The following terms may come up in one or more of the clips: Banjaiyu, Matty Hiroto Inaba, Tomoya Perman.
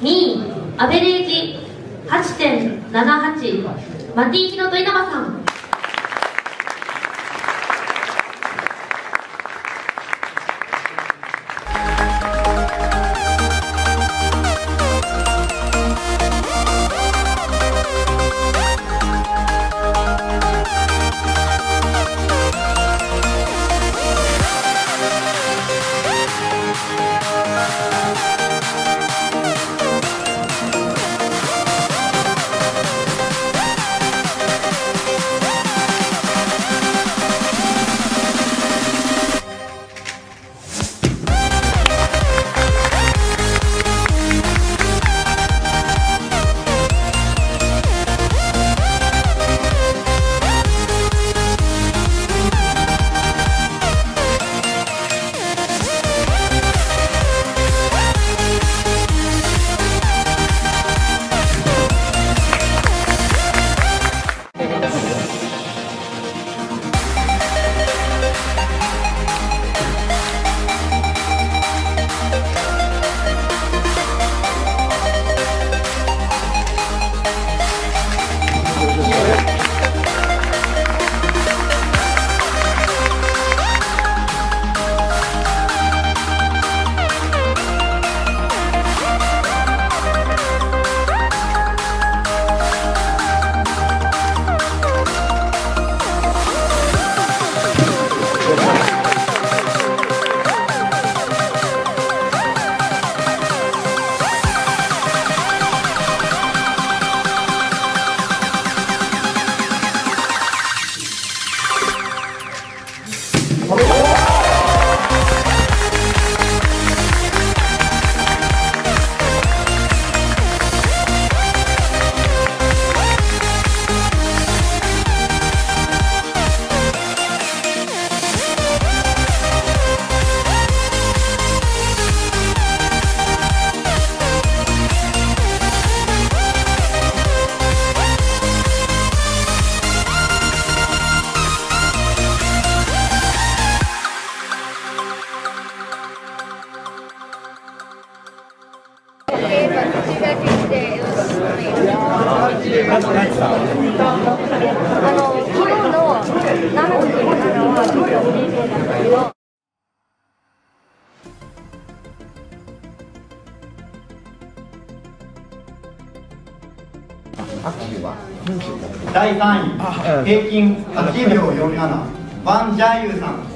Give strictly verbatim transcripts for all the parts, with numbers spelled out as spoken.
にい、アベレージ はちてんななはち、 マティ・ヒロト・稲葉さん。だいさんい、平均はちびょうよんじゅうなな、バンジャイユーさん。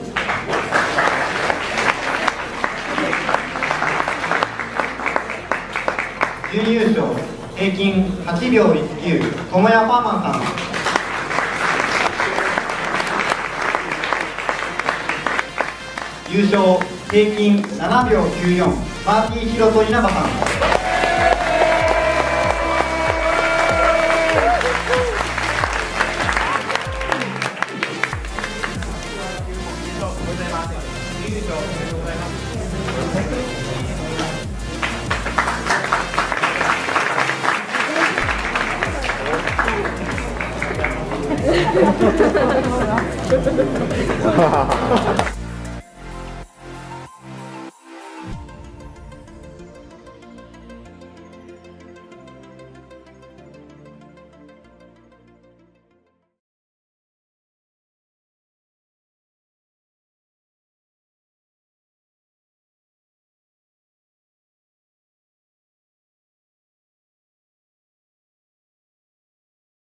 準優勝、平均はちびょういちきゅう、トモヤパーマンさん。優勝、平均ななびょうきゅうよん、マーティ・ヒロト・稲葉さん。